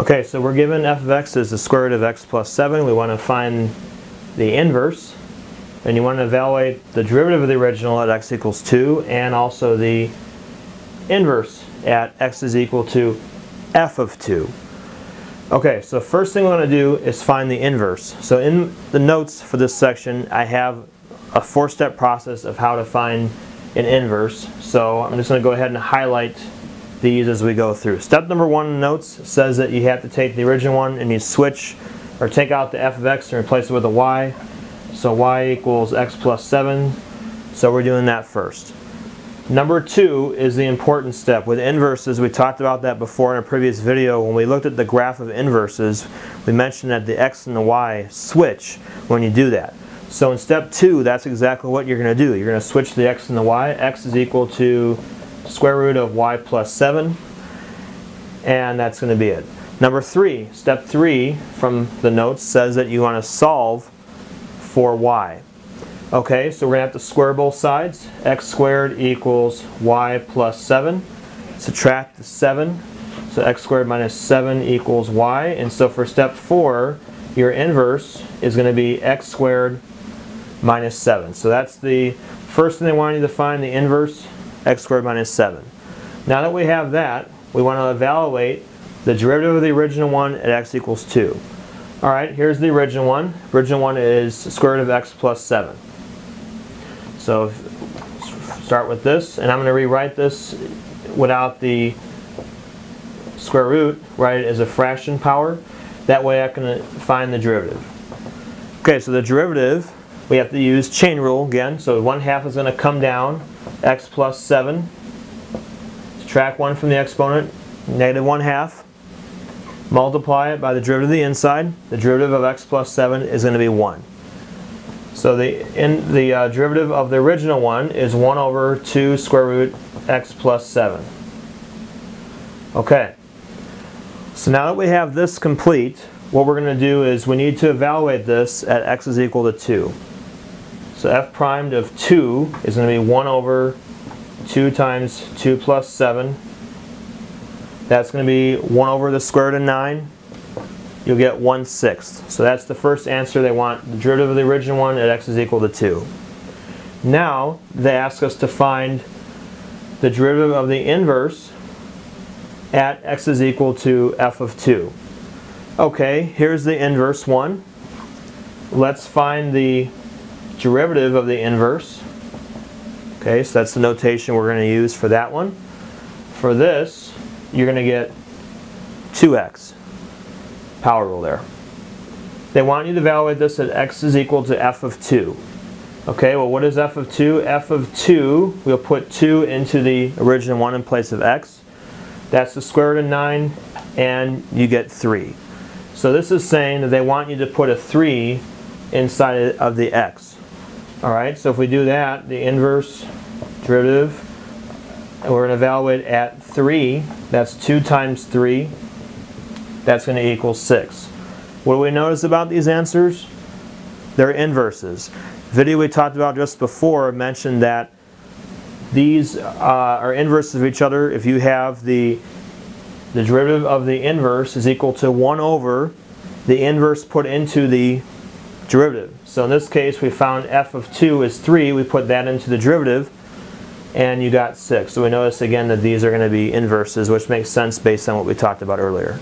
Okay, so we're given f of x is the square root of x plus 7. We want to find the inverse, and you want to evaluate the derivative of the original at x equals 2 and also the inverse at x is equal to f of 2. Okay, so first thing we want to do is find the inverse. So in the notes for this section, I have a four-step process of how to find an inverse. So I'm just going to go ahead and highlight these as we go through. Step number one in the notes says that you have to take the original one and you switch or take out the f of x and replace it with a y. So y equals x plus 7. So we're doing that first. Number two is the important step. With inverses, we talked about that before in a previous video. When we looked at the graph of inverses, we mentioned that the x and the y switch when you do that. So in step two, that's exactly what you're going to do. You're going to switch the x and the y. X is equal to square root of y plus 7, and that's going to be it. Number three, step three from the notes says that you want to solve for y. Okay, so we're going to have to square both sides. X squared equals y plus 7. Subtract the 7. So x squared minus 7 equals y. And so for step 4, your inverse is going to be x squared minus 7. So that's the first thing they want you to find, the inverse, x squared minus 7. Now that we have that, we want to evaluate the derivative of the original one at x equals 2. Alright, here's the original one. Original one is square root of x plus 7. So start with this, and I'm going to rewrite this without the square root, write it as a fraction power. That way I can find the derivative. Okay, so the derivative, we have to use chain rule again. So 1/2 is going to come down, x plus 7. Subtract 1 from the exponent, negative 1/2. Multiply it by the derivative of the inside. The derivative of x plus 7 is going to be 1. So the derivative of the original one is 1 over 2 square root x plus 7. Okay, so now that we have this complete, what we're going to do is we need to evaluate this at x is equal to 2. So f primed of 2 is going to be 1 over 2 times 2 plus 7. That's going to be 1 over the square root of 9. You'll get 1/6. So that's the first answer they want, the derivative of the original one at x is equal to 2. Now they ask us to find the derivative of the inverse at x is equal to f of 2. Okay, here's the inverse one. Let's find the derivative of the inverse. Okay, so that's the notation we're going to use for that one. For this, you're going to get 2x. Power rule there. They want you to evaluate this at x is equal to f of 2. Okay, well what is f of 2? F of 2, we'll put 2 into the original 1 in place of x. That's the square root of 9, and you get 3. So this is saying that they want you to put a 3 inside of the x. Alright, so if we do that, the inverse derivative, and we're going to evaluate at 3. That's 2 times 3. That's going to equal 6. What do we notice about these answers? They're inverses. The video we talked about just before mentioned that these are inverses of each other. If you have the derivative of the inverse is equal to 1 over the inverse put into the derivative. So in this case we found f of 2 is 3. We put that into the derivative and you got 6. So we notice again that these are going to be inverses, which makes sense based on what we talked about earlier.